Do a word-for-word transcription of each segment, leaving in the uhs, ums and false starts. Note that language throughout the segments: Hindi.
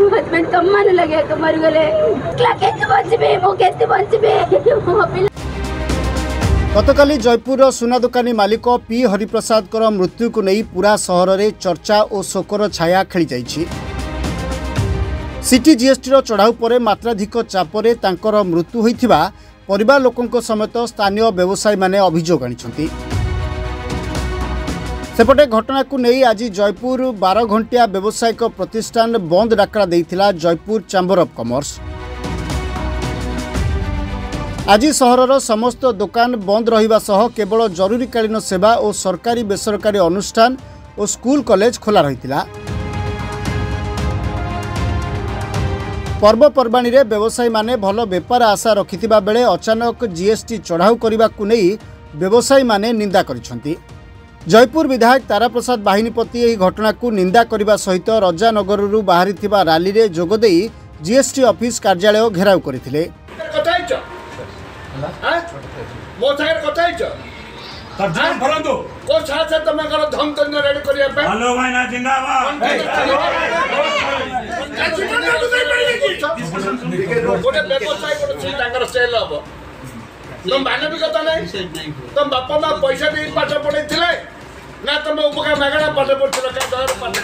हस्बैंड कम मन लगे कमर गले कैसे गतकाली जयपुर सुना दुकानी मालिक पी हरिप्रसाद मृत्यु को नहीं पूरा सहर में चर्चा और शोकर छाया खेली जाइछि। सिटी जीएसटी चढ़ाऊ पर मात्राधिक चापरे तांकर मृत्यु होइथिबा परिवार लोकंको समेत स्थानीय व्यवसायी माने अभियोग आनिछंती। सेपटे घटना को नहीं आज जयपुर बारह घंटिया व्यावसायिक प्रतिष्ठान बंद डाकरा देइथिला जयपुर चैंबर ऑफ कॉमर्स। आज सहरर समस्त दुकान बंद रहिबा सह केवल जरूरीकालीन सेवा और सरकारी बेसरकारी अनुष्ठान और स्कूल कॉलेज खोला रहितिला। पर्वपर्वाणी रे व्यवसायी माने भलो व्यापार आशा रखितिबा बेले अचानक जीएसटी चढ़ाऊ करिबा को नहीं व्यवसायी माने निंदा करिसंती। जयपुर विधायक ताराप्रसाद बाहिनीपति यह घटना को निंदा करने सहित रजानगर बाहरी रैली में जोगदे जीएसटी ऑफिस कार्यालय घेराव करते। तुम मानविकता नहीं तुम बापा माँ पैसा दे पाठ पढ़े ना तुम उपकार मागणा पाठ पढ़।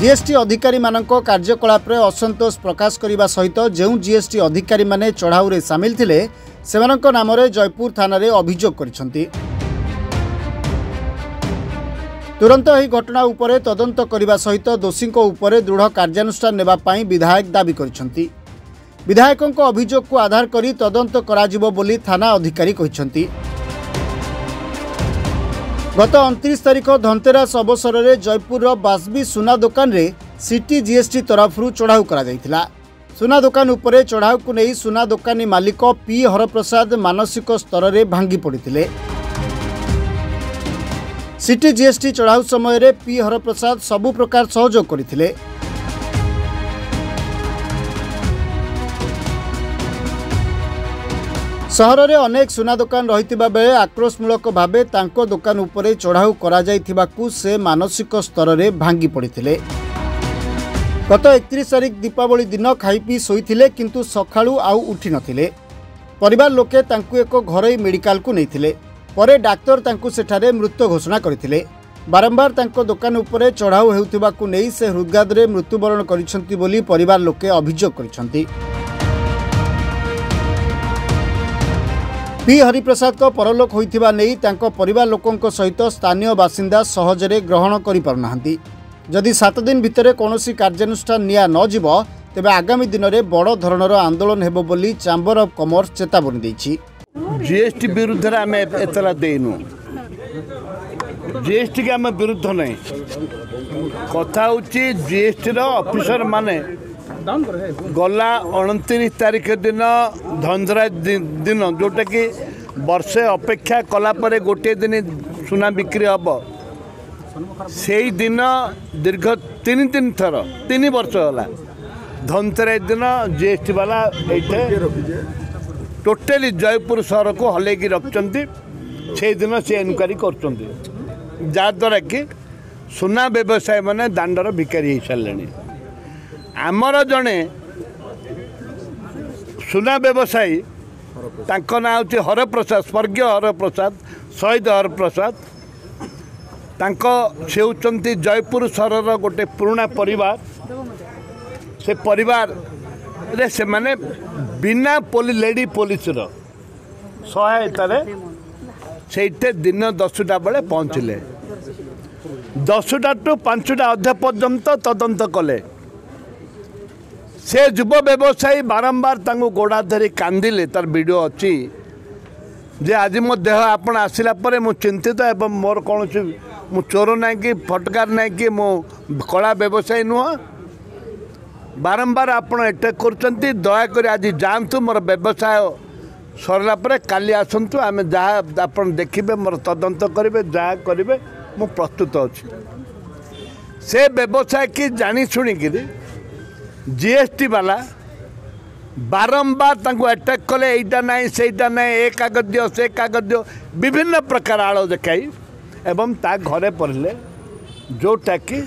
जीएसटी अधिकारी मानक कार्यकलाप असंतोष प्रकाश करने सहित जो जीएसटी अधिकारी माने चढ़ाऊ रे सामिल थिले सेमानक नाम जयपुर थाना रे अभियोग करिसंती। तुरंत ही घटना उपरे तदंत करने सहित दोषी उपरे दृढ़ कार्यानुष्ठान नेबा पई विधायक दाबी करिसंती। विधायकों को अभियोग को आधार करी तदंत कराजिबो बोली थाना अधिकारी कहिसंती। गत उनतीस तारिख धनतेरस अवसर में जयपुर बासबी सुना दुकान रे सिटी जीएसटी तरफ चढ़ाऊ करा जायतिला। सुना दुकान उपरे चढ़ाऊ को नहीं सुना दुकानी मालिक पी हरप्रसाद मानसिक स्तर में भांगी पड़ते। सिटी जीएसटी चढ़ाऊ समय पी हरप्रसाद सबु प्रकार सहयोग करते। सहर में अनेक सुना दुकान रही बेले आक्रोशमूलक भावे तांको दुकान उपरे चढ़ाऊ कर से मानसिक स्तर में भांगी पड़ते। गत एकतीस तारीख दीपावली दिन खाई पी शोईथिले किंतु सकाळू आउ उठी नथिले। परिवार लोके तांको एक घरोई मेडिकल को नैथिले परे डाक्तर तांको सेठारे मृत घोषणा करथिले। बारंबार तांको दुकान उपरे चढ़ाऊ हेउथिबा को नै से हृदघात रे मृत्युबरण करिसंती बोली परिवार लोके अभियोग करिसंती। पी हरिप्रसाद को परलोक होइथिबा नै तांको परिवार लोकंको सहित स्थानीय बासिंदा सहजरे ग्रहण करि परनाहंती। जदि सात दिन भितरे कोनोसी कार्यानुष्ठान निया न जीव तबे आगामी दिन में बड़ धरणर आंदोलन हेबो बोली चैंबर ऑफ कॉमर्स चेतावनी देछि। जीएसटी विरुद्ध रे आमे एतला देनु जीएसटी के आमे विरुद्ध नै कथा होछि। जीएसटी रो ऑफिसर माने गला उनतीस तारीख दिन धनतेरस दिन जोटा कि बर्षे अपेक्षा कलापर गोटे दिन सुना बिक्री हम से दिन दीर्घ तीन तीन थर तीन वर्ष होगा धनतेरस दिन जीएसटी वाला ये टोटाली जयपुर सहर को हल्कि रखिंट से दिन से इनक्वारी कराद्वारा कि सुना व्यवसायी मैंने दांडर भिकारी हो सारे। आमर जड़े सुना व्यवसायी ना हूँ हरप्रसाद स्वर्गीय हरप्रसाद शहीद हरप्रसाद से होती जयपुर सहर गोटे पुराणा परिवार से परिवार रे से माने बिना पोली लेडी पुलिस सहायतार से दिन दसटा बेले पहुँचले दसटा टू पांचटा अध पर्यंत तदंत कले। से युव व्यवसायी बारंबार तांको गोड़ा धरी कांदिले तार वीडियो अच्छी जे आज मो देह आपण आसिला परे मो चिंतित एवं मोर कौन मु चोर ना कि फटकार ना कि मो कला व्यवसायी नुह बारंबार आपण एटेक करचंती। दयाकोर आज जातु मोर व्यवसाय सरला परे काली आसतु आम जहाँ आप देखिए मोर तदंत करेंगे जहाँ करेंगे मु प्रस्तुत अच्छी। से व्यवसाय की जानी शुणिकी जीएसटी वाला बारंबार तक अटैक कले यहीटा ना सेटा ना ये कागज दियो से कागज दियो विभिन्न प्रकार आलो देखाई एवं ता घरे पड़े जोटा कि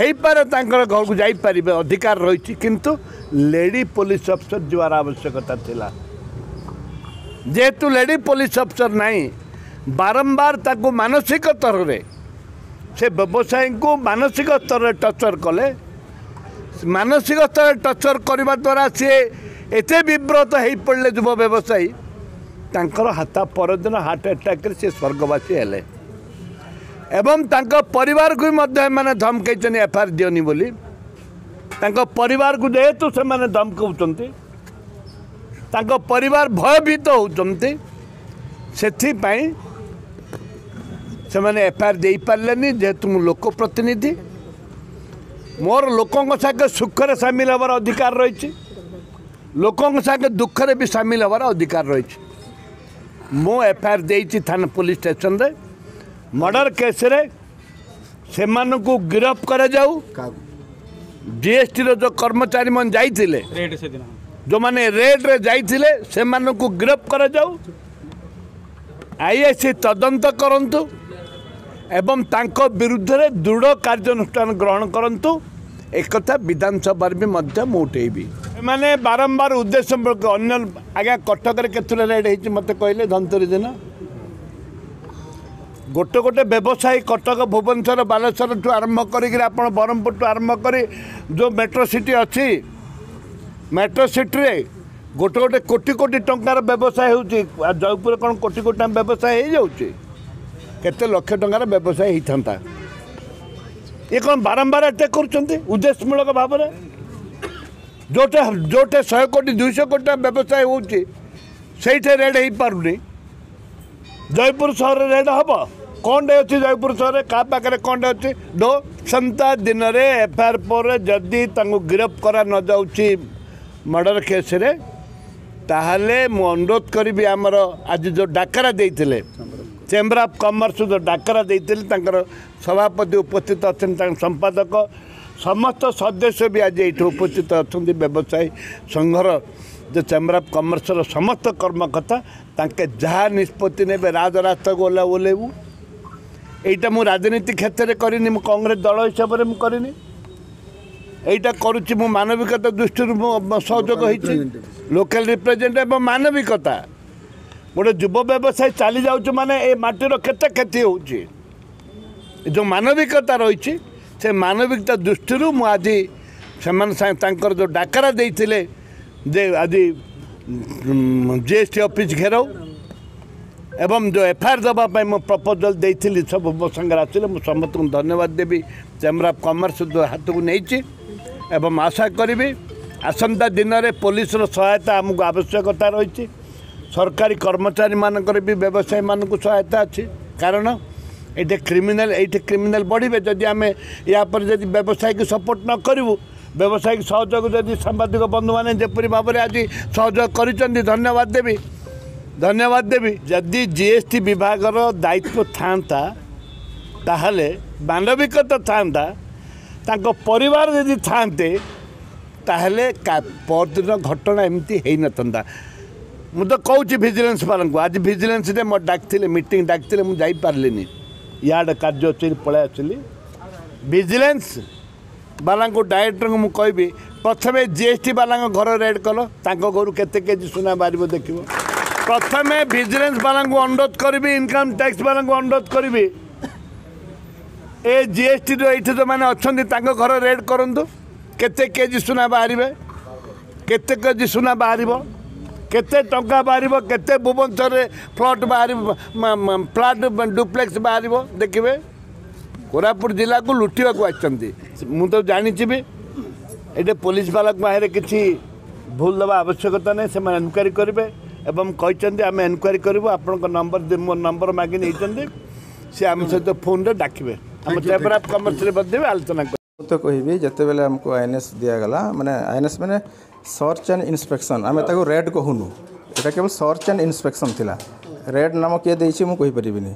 हो पारे तांकर घर को जापर अधिकार रही किंतु लेडी पुलिस अफिसर जवार आवश्यकता थिला जेहेतु लेडी पुलिस अफिसर नहीं बारंबार ताकू मानसिक स्तर में से व्यवसायी को मानसिक स्तर में टर्चर कले मानसिक स्तर में टर्चर करने द्वारा सी एत विव्रत हो पड़े युव व्यवसायी तांकर हाथ परदिन हार्ट आटाक से स्वर्गवासी हेले एवं तांका परिवार को भी धमक एफआईआर दियोनी बोली तांका परिवार को जेहेतु से मैंने धमकाउछंती तांका परिवार भयभीत तो होती से एफआईआर दे पारे जेहेतु मु लोक प्रतिनिधि मोर लोकों सागे सुखरे सामिल होवार अधिकार रही लोकों सागे दुखरे भी सामिल होवार अधिकार रही मो एफआईआर देइछि थाना पुलिस स्टेशन रे मर्डर केस रे से मानकु गिरफ्त करा जाऊ जीएसटी रो जो कर्मचारी मन जाई थिले रेड से दिन जो माने रेड रे जाई थिले से मानकु गिरफ्त करा जाऊ आईएससी तदंत करंतु एवं तांको विरुद्ध रे दृढ़ कार्यानुष्ठान ग्रहण करंतु एक कथा विधानसभा भी मध्य उठेबी मैंने बारंबार उद्देश्य संपर्क अन्य आज्ञा कटक के रेड हो मत कहले धनतेरी दिन गोटे गोटे व्यवसायी कटक भुवनेश्वर बालेश्वर ठूँ आरंभ कर ब्रह्मपुर ठूँ आरंभ कर जो मेट्रो सिटी अच्छी मेट्रो सिटी गोटे गोटे कोटी कोटी टंकार व्यवसाय हो जयपुर कौन कोटी कोटी टाइम व्यवसाय हो जाते लक्ष टंकार व्यवसाय होता ये कौन बारंबार अटैक कर उद्देश्यमूलक भाव में जोटे जोटे शहे कोटी दुईश कोटी व्यवसाय होती से रेड हो पारे जयपुर सहर रेड हम कौन अच्छी जयपुर सहर क्या पाखे कौन अच्छे दो संता दिन एफआईआर पर जदि गिरफ्त करा न जाऊँगी मर्डर केस रे ताहले मु अनुरोध करी आमर आज जो डाकरा देते चेम्बर ऑफ कॉमर्स जो डाकरा देते सभापति उपस्थित अच्छे संपादक समस्त सदस्य भी आज ये उपस्थित अच्छा व्यवसायी संघर जो चेम्बर ऑफ कॉमर्स समस्त कर्मकर्ता तांके जहाँ निष्पत्ति ने राजरास्ता को ओला ओलैबू यहीटा मु राजनीति क्षेत्र में करनी कांग्रेस दल हिसाब से करनी यहीटा करुच्ची मु मानविकता दृष्टि सहयोग होती लोकल रिप्रेजेंट एवं मानविकता गोटे युव व्यवसायी चली जाऊँ माने ये माटीर केते क्षति हो जो मानविकता रही से मानविकता दृष्टि मुझे आज से जो डाकरा देते जे आज जीएसटी ऑफिस घेराव एवं जो एफआईआर दवापाई मो प्रपोजल देती सब मो संगे आस समस्त को धन्यवाद देवी चेम्बर ऑफ कॉमर्स जो हाथ को नहीं एवं आशा करी आसंता दिन में पुलिस सहायता आमको आवश्यकता रही सरकारी कर्मचारी मान भी व्यवसायी मानक सहायता अच्छी कारण ये क्रिमिनाल ये क्रिमिनाल बढ़े जब आम या व्यवसाय की सपोर्ट न करूँ व्यवसाय की सहयोग जब सांबादिक बंधु मैंने जपरी भाव में आज सहयोग कर धन्यवाद देवी धन्यवाद देवी जदि जीएसटी विभाग दायित्व था ताहले मानविकता था परिवार यदि थाते परदिन घटना एमती हो ना मुझे कौच विजिलेंस वालों को आज विजिलेंस मत डाक मीटिंग डाक मुझे पारे याड कार्य अच्छी पलै आसली विजिलेंस बाला को डायरेक्टर को मुझे कहबी प्रथम जीएसटी बाला घर रेड कल घर केते केजी सुना बार देख प्रथम विजिलेंस बाला को अनुरोध करी इनकम टैक्स बाला को अनुरोध करी ए जीएसटी ये जो मैंने अच्छा घर रेड करूँ केते केजी सुना बाहर केते केजी सुना बाहर केते टंका बाहर केते भुवनेश्वर फ्लट बाहर फ्लाट डुप्लेक्स बाहर देखिए कोरापुट जिला को लुटिया को आछंती मु तो जानी भी ये पुलिस वाला बाहर किसी भूल दवा आवश्यकता नहीं से इनक्वारी करेंगे एवं कहते आम इनक्वारी करूँ आपण नंबर मो नंबर मांगी नहीं सी आम सहित फोन रे डाकिबे हम चेम्बर ऑफ कॉमर्स बदले आलोचना तो कहि जितेबाला आमको आईएनएस दिगला मैंने आईएनएस मैंने सर्च एंड इंस्पेक्शन आम ताको रेड कहूनु एटा केवल सर्च एंड इंस्पेक्शन थिला रेड नाम किए देछि मु कहि परिबिनी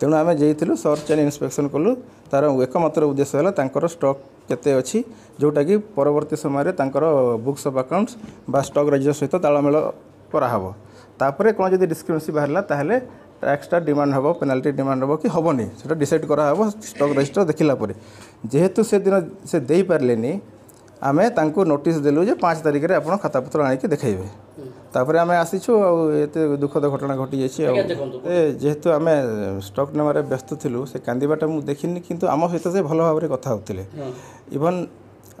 तेणु आम जेइथिलु सर्च एंड इंस्पेक्शन कलु तार एकमात्र उद्देश्य हला तांकर स्टॉक केते अछि जोटा कि परवर्ती समय रे तांकर बुक्स ऑफ अकाउंट्स बा स्टॉक रजिस्टर सहित तालमेल कराहबो तापरे कोन जदि डिस्क्रिमिनेंसी बाहरला ताहले टैक्सटा डिमांड हे पेनाल्टी डिमांड हे कि हेनी से डिसाइड कराव स्टॉक रजिस्टर देखापर जेहेतु से दिन से दे पारे आम नोटिस देलु जे पाँच तारिख में आपड़ खातापतर आणिक देखेबे तापर आम आसीचु आते दुखद घटना घटी जाए जेहेतु आम स्टॉक नेबार व्यस्त थिलु से कांदीबाटा मु देखिनी किंतु आम सहित से भल भाव कथा होतिले इवन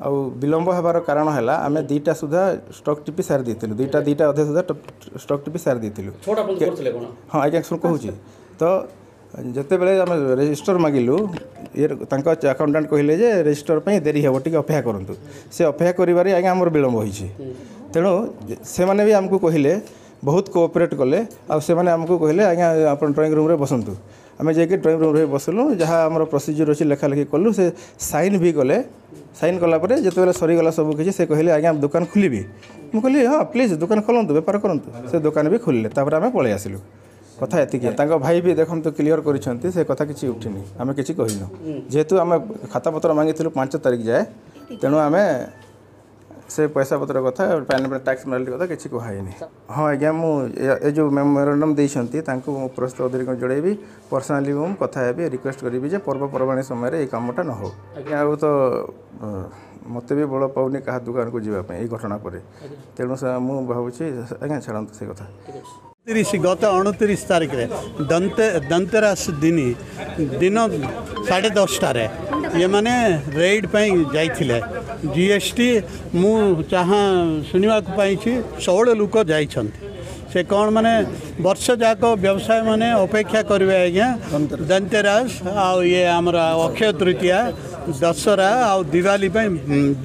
आ विलंब होबार कारण है आम दुईटा सुधा स्टॉक टीपी सारी देलु दुईटा दुईटा अधे सुधा स्टॉक टीपी सारी देलु हाँ आज्ञा शुरू कहूँ तो जितेबाला आम रजिस्टर मागिलु ये अकाउंटेंट कहले जे रजिस्टर पर देरी हे टे अपेक्षा करूँ से अपेक्षा कर आज्ञा आमर विलंब होती तेणु से मैंने भी आमको कहले बहुत कोऑपरेट कले आमको कहले आज्ञा आप ड्राइंग रूम रे बसंतु आम जाकि ड्राइंग रूम रे बसलु जहाँ आम प्रोसीजर अच्छी लेखालेखी कलु से साइन भी कले साइन कलापर जितेबाला सरीगला सबकि से कहले आज्ञा दुकान खोलि मु कहली हाँ प्लीज दुकान खोलतु बेपार करूँ से दुकान भी खोलें तापर आम पलि आसिलु कथा ये भाई भी देखो क्लीयर कर कथा किसी उठिनी आम कि कहन जेहेतु आम खाता पतर मांगी पांच तारिख जाए तेणु आम से पैसा पतर कथा टैक्स पेनाल्टी कथा किसी कहनी हाँ आज्ञा मुझे जो मेमोरांडम देती पुरस्थ अधिकारी को जोड़ेबी पर्सनाली मुझे कथा हेबी रिक्वेस्ट करी जे पर्वपर्वाणी समय ये कमटा न हो आज्ञा आउ तो मत भी बल पाऊनी क्या दुकान को जीवाई ये घटना पर तेणु मुझे भावी आज्ञा छाड़ू से कथा तीस गत अणतीस तारिख रे दंते धनतेरस दिन दिन साढ़े दसटार ये मैंने रेड जाइए जीएसटी मु चाहा शुणी षोल लोक जाइं से कौन मैंने वर्ष जाक व्यवसाय मैंने अपेक्षा करेंगे आज्ञा धनतेरस ये आमर अक्षय तृतीया दशहरा आ दिवाली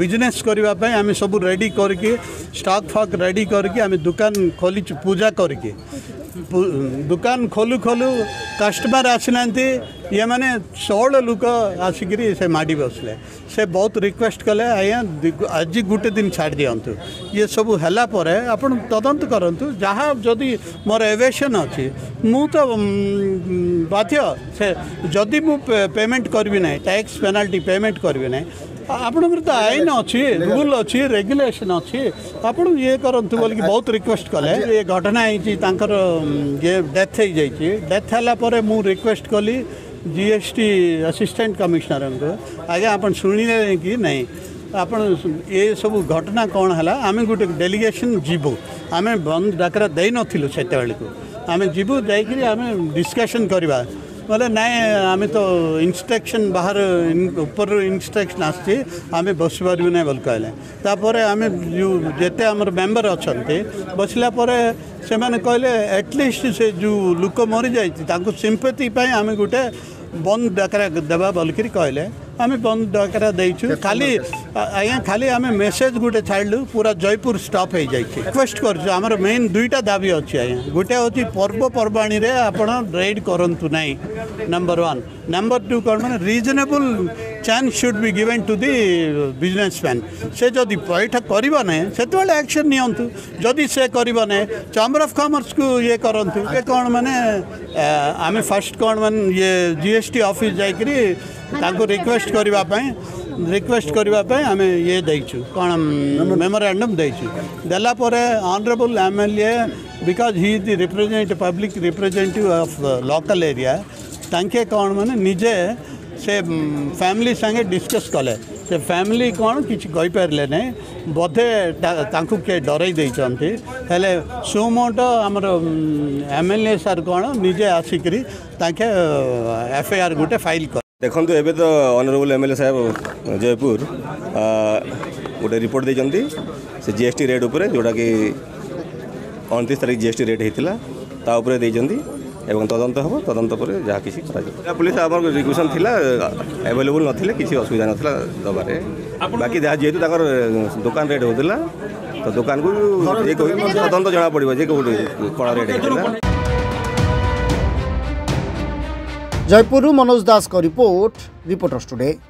बिजनेस करने आम सब रेडी करके स्टॉक फॉक रेडी करके आम दुकान खोली पूजा करके दुकान खोलू खोलू कस्टमर आसना ये मैंने षोल लोक आसिक से माड़ी बसले से बहुत रिक्वेस्ट कले आज्ञा आज गोटे दिन छाड़ दिंतु ये सब है आप तदंत करूँ जहाँ जदि मोर एवेसन अच्छी मु तो बाध्य से जदि मु पेमेंट करी ना टैक्स पेनाल्टी पेमेंट करी ना आपणकर तो आईन अच्छी रूल अच्छी रेगुलेसन अच्छी आप ये करूँ बोल की बहुत रिक्वेस्ट कले ये घटना होकर ये डेथ हो जाए डेथ है मु रिक्वेस्ट कली जीएसटी असिस्टेंट कमिश्नर को आज्ञा आप शुणिले कि नहीं आप ये सब घटना कौन है आम गोटे डेलीगेसन जीवु आम बंद डाकरा दे नु से आम जीवु जामें डिस्कसन करवा बोले नाई आम तो इंस्ट्रक्शन बाहर ऊपर इंस्ट्रक्शन आसी आम बस पारू ना बोल कहले तापर आम जो जेते आमर मेम्बर अच्छा बसला से कहले एटलिस्ट से जो लोक मरी जाती सिंपैथी आम गोटे बंद डाकरा देवा बोलिक कहले आम बंद डाकरा देचु खाली आज्ञा खाली आम मेसेज गोटे छाड़लु पूरा जयपुर स्टॉप हो जाए रिक्वेस्ट करछु आमर मेन दुईटा दाबी अच्छे आज्ञा गोटे हूँ पर्वपर्वाणी रे आपण रेड करंतु नाई नंबर वन नंबर टू कौन मैंने reasonable chance should be given to the businessman से जदि पैठा करवा ना से एक्शन नियंतु जदि से करवा ना चैम्बर ऑफ कॉमर्स को ये करंतु ये कौन मैंने आम फर्स्ट कौन मैंने ये जीएसटी ऑफिस जाकरी तांको रिक्वेस्ट करवा रिक्वेस्ट करने आम ये देचु कौन मेमोरांडम देचु देलापर honourable M L A because he is represent public representative of local area तांके कौन मैंने निजे से फैमिली संगे डिस्कस कले से फैमिली कौन किसी कहींपारे ना बोधे किए डरई देते हेले सुमोट आमर एम एल ए सार कौन निजे आसिक एफ आई आर गोटे फाइल कर देखो एबे तो ऑनरेबल एम एल ए साहेब जयपुर गोटे रिपोर्ट देती से जीएसटी रेट उपर जोटा कि उनतीस तारीख जीएसटी रेट होता ताऊपर एवं तदंत हम तदंत पर जहाँ किसी पुलिस आम रिक्वेशन थिला अवेलेबल नथिले किसी असुविधा नथिला दबारे बाकी जहाँ जेहेतु दुकान रेट होता तो दुकान को तदंत जना पड़ो जे गोटे कड़ा रेट होता। जयपुर मनोज दास का रिपोर्ट रिपोर्टर्स टुडे।